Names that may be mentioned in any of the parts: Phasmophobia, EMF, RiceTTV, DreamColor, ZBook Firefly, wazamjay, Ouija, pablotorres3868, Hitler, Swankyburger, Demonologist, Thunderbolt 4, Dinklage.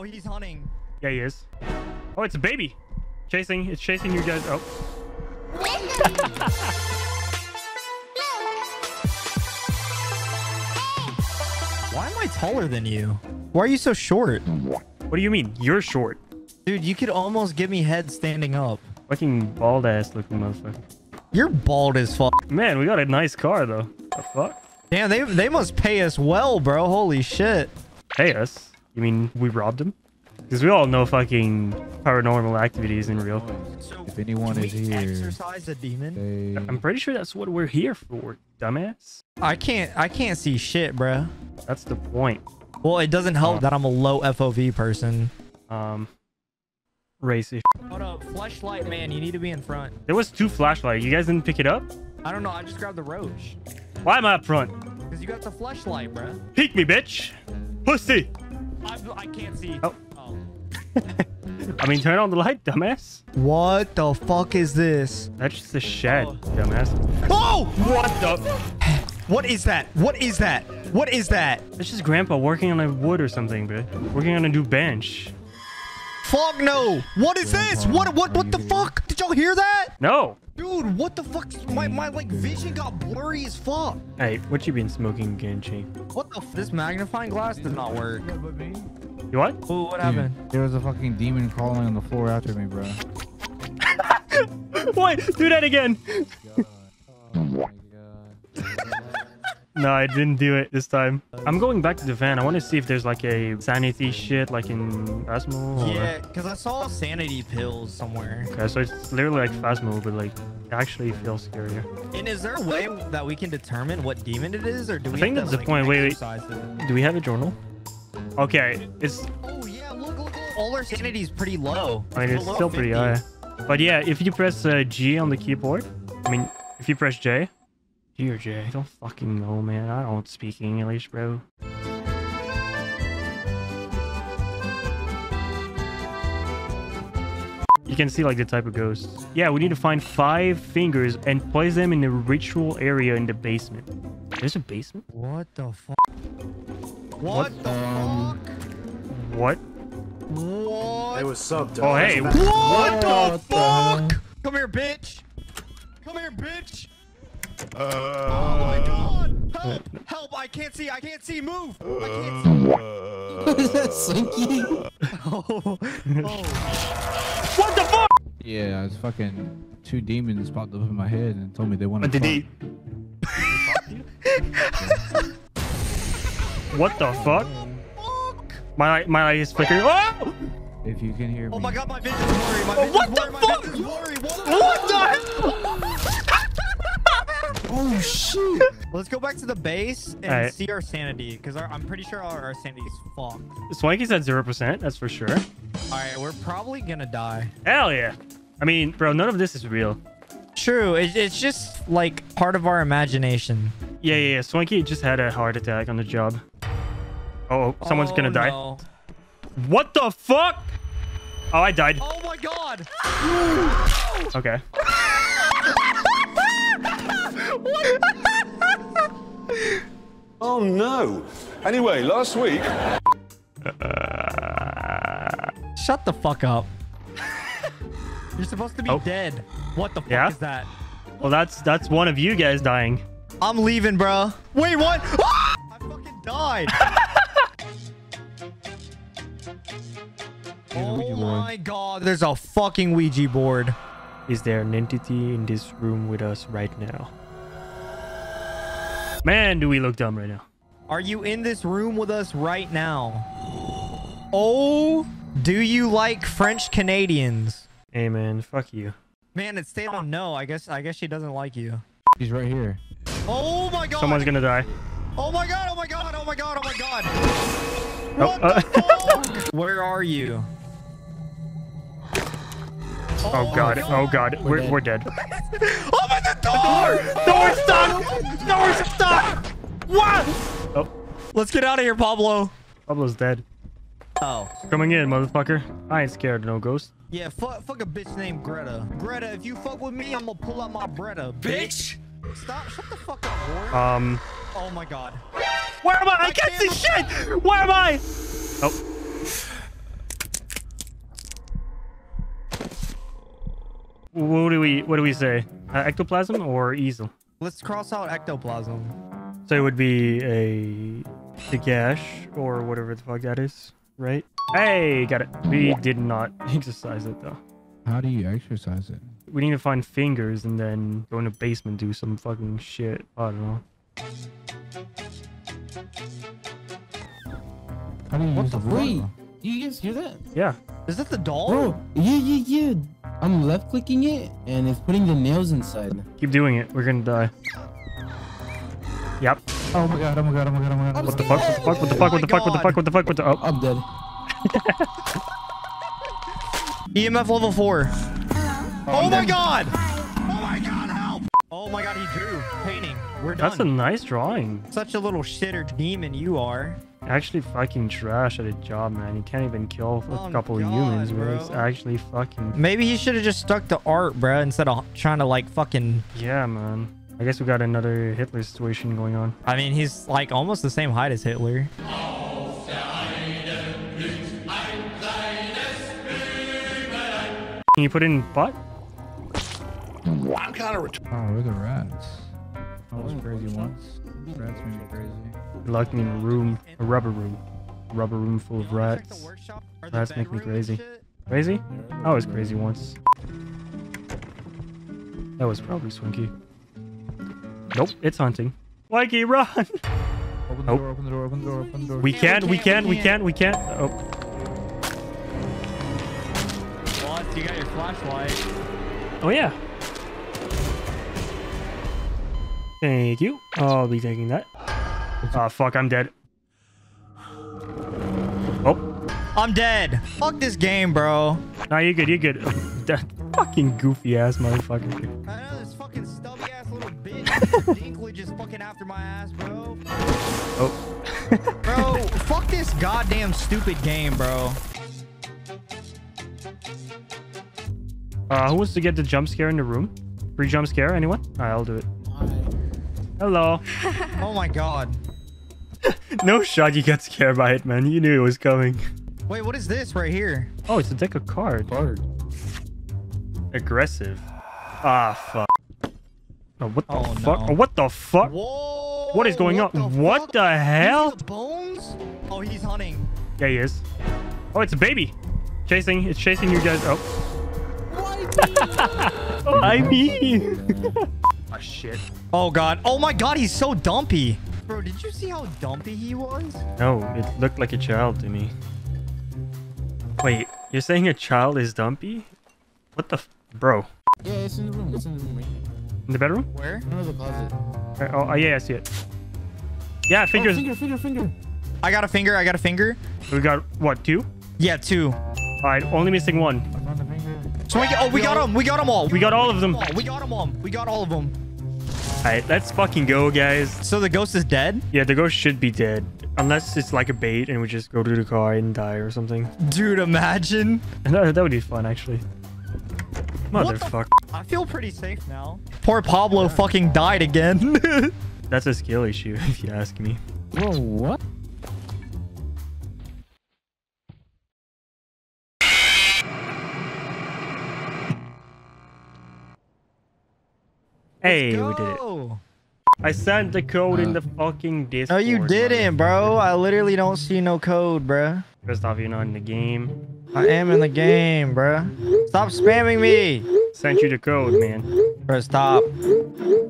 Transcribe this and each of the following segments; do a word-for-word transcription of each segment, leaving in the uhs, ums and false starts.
Oh, he's hunting. Yeah, he is. Oh, it's a baby. Chasing. It's chasing you guys. Oh. Why am I taller than you? Why are you so short? What do you mean? You're short. Dude, you could almost give me head standing up. Fucking bald ass looking motherfucker. You're bald as fuck. Man, we got a nice car though. What the fuck? Damn, they they must pay us well, bro. Holy shit. Pay us? You mean we robbed them? Because we all know fucking paranormal activity isn't real. So if anyone is here, exorcise a demon. They... I'm pretty sure that's what we're here for, dumbass. I can't I can't see shit, bro. That's the point. Well, it doesn't help um, that I'm a low F O V person. Um. Racy. Hold up, flashlight man, you need to be in front. There was two flashlights. You guys didn't pick it up? I don't know. I just grabbed the roach. Why am I up front? Because you got the flashlight, bro. Peek me, bitch. Pussy. I, I can't see. Oh. oh. I mean, turn on the light, dumbass. What the fuck is this? That's just a shed, oh. dumbass. Oh! What the? What is that? What is that? What is that? That's just Grandpa working on a wood or something, bro. Working on a new bench. Fuck no! What is this? What what what the fuck? Did y'all hear that? No. Dude, what the fuck? My my like vision got blurry as fuck. Hey, what you been smoking again, Chief? What the? F this magnifying glass does not work. You what? Ooh, what happened? Dude, there was a fucking demon crawling on the floor after me, bro. What? Do that again. No, I didn't do it this time. I'm going back to the van. I want to see if there's like a sanity shit like in Phasmo. Or... Yeah, because I saw sanity pills somewhere. Okay, so it's literally like Phasmo, but like it actually feels scarier. And is there a way that we can determine what demon it is? Or do we I think that's to, the like, point. Wait, wait. Do we have a journal? Okay, it's... Oh, yeah, look, look, look. All our sanity is pretty low. I mean, it's, it's still fifty. Pretty high. But yeah, if you press uh, G on the keyboard, I mean, if you press J... Dear Jay, I don't fucking know, man. I don't speak English, bro. You can see like the type of ghosts. Yeah, we need to find five fingers and place them in the ritual area in the basement. There's a basement? What the fuck? What, what the um, fuck? What? What? Hey, what's up, dog? Oh, hey. What, what the, the fuck? fuck? Come here, bitch. Come here, bitch. Uh, oh my god! Help! Help! I can't see! I can't see! Move! I can't see! Uh, Is that Slinky? Oh. Oh. What the fuck? Yeah, it's fucking two demons popped up in my head and told me they wanted to. But did he? What the fuck? My my eyes flickering. Oh! If you can hear me. Oh my god! My vision's blurry. My vision's what blurry. The fuck? My blurry. What, what the hell? Oh shoot! Let's go back to the base and right. see our sanity, because I'm pretty sure our, our sanity is fucked. Swanky's at zero percent, that's for sure. All right, we're probably gonna die. Hell yeah! I mean, bro, none of this is real. True, it, it's just like part of our imagination. Yeah, yeah, yeah. Swanky just had a heart attack on the job. Uh oh, someone's oh, gonna die. No. What the fuck? Oh, I died. Oh my god! Okay. Oh no. Anyway, last week. Uh... Shut the fuck up. You're supposed to be oh. dead. What the fuck yeah? is that? Well, that's that's one of you guys dying. I'm leaving, bro. Wait, what? I fucking died. Oh my god, there's a fucking Ouija board. Is there an entity in this room with us right now? Man, do we look dumb right now. Are you in this room with us right now? Oh, do you like French Canadians? Hey, man, fuck you. Man, it stayed on no. I guess I guess she doesn't like you. She's right here. Oh, my God. Someone's going to die. Oh, my God. Oh, my God. Oh, my God. Oh, my God. What oh, uh the fuck? Where are you? Oh, oh god. god, oh god, we're, we're, we're dead. We're dead. Open the door! The door's stuck! Door's stuck! What? Oh. Let's get out of here, Pablo. Pablo's dead. Oh. Coming in, motherfucker. I ain't scared of no ghost. Yeah, fuck, fuck a bitch named Greta. Greta, if you fuck with me, I'm gonna pull out my Bretta. Bitch! Stop, shut the fuck up, boy. Um. Oh my god. Where am I? I, I can't see shit! Where am I? Oh. what do we what do we say? Uh, ectoplasm or easel? Let's cross out ectoplasm. So it would be a Dagash or whatever the fuck that is, right? Hey, got it. We did not exercise it though. How do you exercise it? We need to find fingers and then go in the basement, do some fucking shit. I don't know. How do you what use the wait? Do you guys hear that? Yeah. Is that the doll? Bro, yeah, yeah, yeah. I'm left clicking it and it's putting the nails inside. Keep doing it. We're gonna die. Yep. Oh my god, oh my god, oh my god, oh my god. What the fuck? What the fuck? What the fuck? What the fuck? What the fuck? What the fuck? What the fuck? I'm dead. E M F level four. Oh my god! Oh my god, help! Oh my god, he drew. Painting. We're done. That's a nice drawing. Such a little shitter demon you are. Actually fucking trash at a job, man. He can't even kill a oh couple God, of humans, bro. It's actually fucking... Maybe he should have just stuck to art, bro, instead of trying to, like, fucking... Yeah, man. I guess we got another Hitler situation going on. I mean, he's, like, almost the same height as Hitler. Can you put in butt? I'm kind of... Oh, we're the rats. I was crazy once. Rats made me crazy. They locked me in a room, a rubber room. A rubber room full of rats. Rats make me crazy. Crazy? I was crazy once. That was probably Swinky. Nope, it's hunting. Mikey, run! Open the door, open the door, open the door, open the door. We can't, we can't, we can't, we can't. Oh. What? You got your flashlight. Oh, yeah. Thank you. I'll be taking that. Oh, fuck, I'm dead. Oh. I'm dead. Fuck this game, bro. Nah, you're good, you're good. That fucking goofy ass motherfucker. I know this fucking stubby ass little bitch. Dinklage is fucking after my ass, bro. Oh. Bro, fuck this goddamn stupid game, bro. Uh, who wants to get the jump scare in the room? Free jump scare, anyone? Alright, I'll do it. Hello. Oh my god. No shot you got scared by it, man. You knew it was coming. Wait, what is this right here? Oh, it's a deck of cards. Card. Aggressive. Ah, fuck. Oh, what the oh, fuck? No. Oh, what the fuck? Whoa, what is going what on? The what fuck? The hell? The bones? Oh, he's hunting. Yeah, he is. Oh, it's a baby. Chasing. It's chasing you guys. Oh. Why me? Why me? Oh, shit. Oh, God. Oh, my God. He's so dumpy. Bro, did you see how dumpy he was? No, it looked like a child to me. Wait, you're saying a child is dumpy? What the... F bro. Yeah, it's in the room. It's in the room. Right? In the bedroom? Where? No, the closet. Right, oh, yeah, I see it. Yeah, fingers. Oh, finger, finger, finger. I got a finger. I got a finger. We got, what, two? Yeah, two. All right, only missing one. So we get, oh, we got them. We got them all. We got all of them. We got them all. We got all of them. All right, let's fucking go, guys. So the ghost is dead? Yeah, the ghost should be dead. Unless it's like a bait and we just go to the car and die or something. Dude, imagine. That, that would be fun, actually. Motherfucker. I feel pretty safe now. Poor Pablo fucking died again. That's a skill issue, if you ask me. Whoa, what? Hey, we did it. I sent the code uh, in the fucking Discord. No, you didn't, bro. I literally don't see no code, bro. First off, you're not in the game. I am in the game, bro. Stop spamming me. Sent you the code, man. Bro, stop.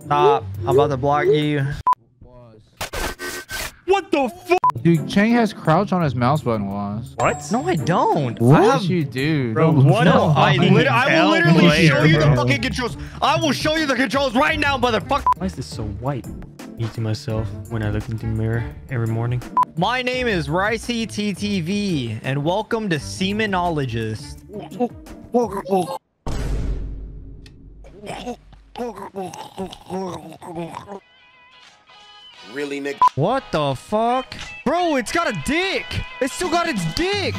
Stop. I'm about to block you. What the fuck? Dude, Chang has crouch on his mouse button, Waz. What? No, I don't. What I have... you do? Bro, what no, I, lit I will literally player, show you bro. the fucking controls. I will show you the controls right now, motherfucker. Why is this so white? Eating myself when I look into the mirror every morning. My name is RiceTTV, and welcome to Semenologist. Really, Nick? What the fuck? Bro, it's got a dick! It's still got its dick!